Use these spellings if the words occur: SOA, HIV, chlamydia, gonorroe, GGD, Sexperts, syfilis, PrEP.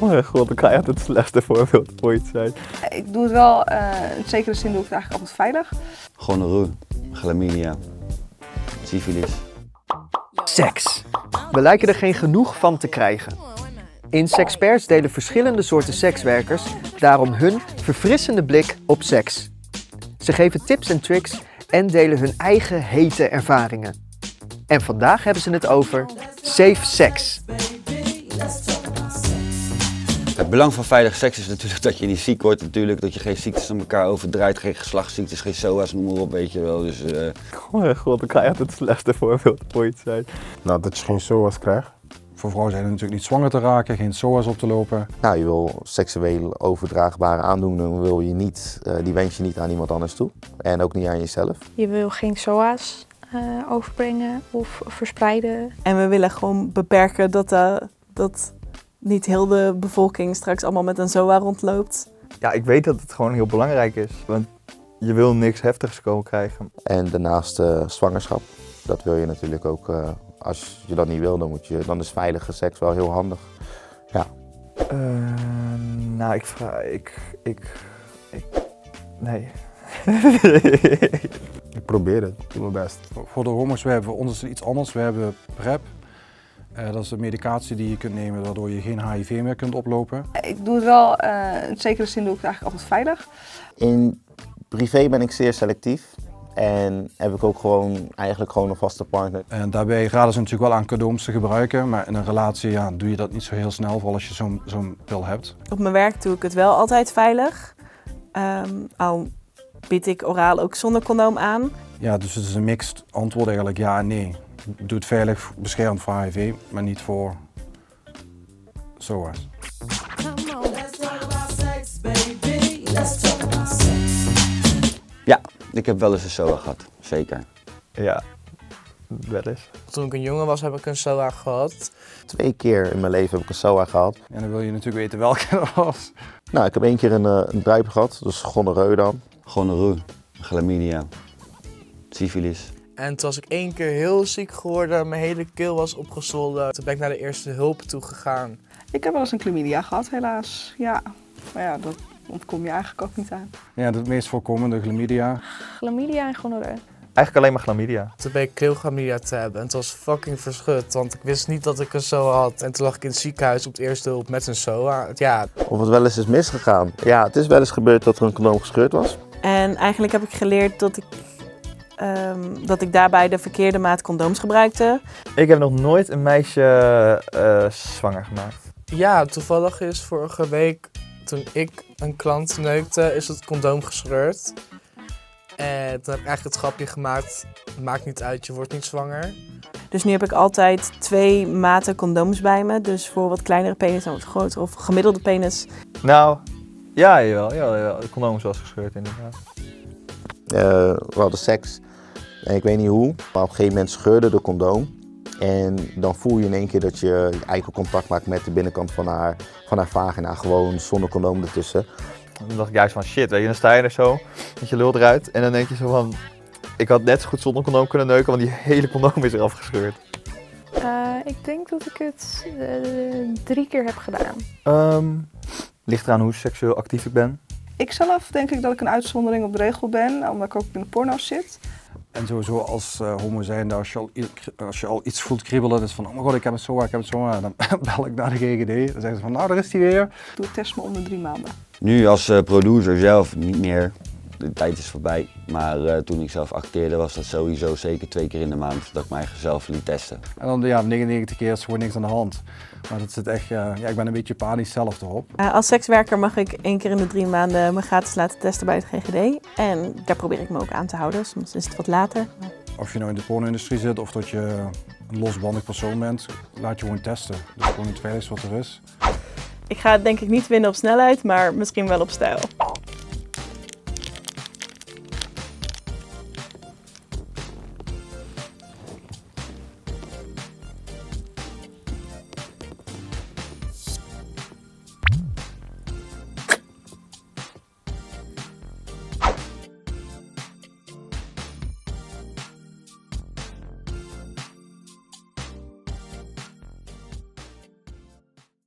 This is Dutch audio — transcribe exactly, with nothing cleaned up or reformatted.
Oh god, dan kan je altijd het slechtste voorbeeld ooit zijn. Ik doe het wel, uh, in zekere zin doe ik het eigenlijk altijd veilig. Gonorrhoe, chlamydia, syfilis. Seks. We lijken er geen genoeg van te krijgen. In Sexperts delen verschillende soorten sekswerkers daarom hun verfrissende blik op seks. Ze geven tips en tricks en delen hun eigen hete ervaringen. En vandaag hebben ze het over safe seks. Het belang van veilig seks is natuurlijk dat je niet ziek wordt, natuurlijk, dat je geen ziektes aan elkaar overdraait, geen geslachtsziektes, geen S O A's, noem maar op, weet je wel. Dus, uh... oh god, dan kan je altijd het slechtste voorbeeld ooit zijn. Nou, dat je geen S O A's krijgt. Voor vrouwen zijn het natuurlijk niet zwanger te raken, geen S O A's op te lopen. Nou, je wil seksueel overdraagbare aandoeningen, wil je niet, uh, die wens je niet aan iemand anders toe. En ook niet aan jezelf. Je wil geen S O A's uh, overbrengen of verspreiden. En we willen gewoon beperken dat... Uh, dat... niet heel de bevolking straks allemaal met een S O A rondloopt. Ja, ik weet dat het gewoon heel belangrijk is, want je wil niks heftigs komen krijgen. En daarnaast uh, zwangerschap, dat wil je natuurlijk ook. Uh, als je dat niet wil, dan, moet je, dan is veilige seks wel heel handig. Ja. Uh, nou, ik vraag... Ik, ik, ik, nee. Ik probeer het, ik doe mijn best. Voor de homo's, we hebben ons iets anders. We hebben PrEP. Uh, dat is een medicatie die je kunt nemen, waardoor je geen H I V meer kunt oplopen. Ik doe het wel, uh, in zekere zin doe ik het eigenlijk altijd veilig. In privé ben ik zeer selectief en heb ik ook gewoon, eigenlijk gewoon een vaste partner. En daarbij raden ze natuurlijk wel aan condooms te gebruiken, maar in een relatie ja, doe je dat niet zo heel snel, vooral als je zo'n zo'n pil hebt. Op mijn werk doe ik het wel altijd veilig, um, al bied ik oraal ook zonder condoom aan. Ja, dus het is een mixed antwoord eigenlijk, ja en nee. Doe het veilig, beschermd voor H I V, maar niet voor S O A's. Ja, ik heb wel eens een S O A gehad, zeker. Ja, wel eens. Toen ik een jongen was heb ik een S O A gehad. Twee keer in mijn leven heb ik een S O A gehad. En dan wil je natuurlijk weten welke dat was. Nou, ik heb één keer een, een druip gehad, dus gonorreu dan. Gonorreu, chlamydia, syfilis. En toen was ik één keer heel ziek geworden, mijn hele keel was opgezwollen. Toen ben ik naar de eerste hulp toe gegaan. Ik heb wel eens een chlamydia gehad, helaas. Ja, maar ja, dat ontkom je eigenlijk ook niet aan. Ja, dat meest voorkomende chlamydia. Chlamydia en gonorreu. Eigenlijk alleen maar chlamydia. Toen ben ik keelchlamydia te hebben en het was fucking verschut, want ik wist niet dat ik een S O A had. En toen lag ik in het ziekenhuis op de eerste hulp met een S O A. Ja. Of het wel eens is misgegaan. Ja, het is wel eens gebeurd dat er een condoom gescheurd was. En eigenlijk heb ik geleerd dat ik... Um, dat ik daarbij de verkeerde maat condooms gebruikte. Ik heb nog nooit een meisje uh, zwanger gemaakt. Ja, toevallig is vorige week toen ik een klant neukte, is het condoom gescheurd. En toen heb ik eigenlijk het grapje gemaakt, maakt niet uit, je wordt niet zwanger. Dus nu heb ik altijd twee maten condooms bij me. Dus voor wat kleinere penis en wat grotere of gemiddelde penis. Nou, ja, jawel, jawel, jawel. De condoom was gescheurd inderdaad. Uh, we hadden seks en ik weet niet hoe, maar op een gegeven moment scheurde de condoom en dan voel je in één keer dat je eigen contact maakt met de binnenkant van haar, van haar vagina, gewoon zonder condoom ertussen. Dan dacht ik juist van shit, weet je, dan sta je er zo met je lul eruit en dan denk je zo van, ik had net zo goed zonder condoom kunnen neuken, want die hele condoom is eraf gescheurd. Uh, ik denk dat ik het uh, drie keer heb gedaan. Um, ligt eraan hoe seksueel actief ik ben. Ik zelf denk ik dat ik een uitzondering op de regel ben, omdat ik ook in de porno zit. En sowieso als uh, homo zijnde, als je, al, als je al iets voelt kriebelen, dus van oh mijn god, ik heb een S O A, ik heb een S O A, dan bel ik naar de G G D. Dan zeggen ze van nou, daar is die weer. Ik doe test me om de drie maanden. Nu als uh, producer zelf niet meer, de tijd is voorbij, maar uh, toen ik zelf acteerde was dat sowieso zeker twee keer in de maand dat ik mijzelf liet testen. En dan ja, negenennegentig keer is gewoon niks aan de hand. Maar dat zit echt, uh, ja, ik ben een beetje panisch zelf erop. Uh, als sekswerker mag ik één keer in de drie maanden me gratis laten testen bij het G G D. En daar probeer ik me ook aan te houden, soms is het wat later. Of je nou in de porno-industrie zit of dat je een losbandig persoon bent, laat je gewoon testen. Dat is gewoon het veiligste wat er is. Ik ga het denk ik niet winnen op snelheid, maar misschien wel op stijl.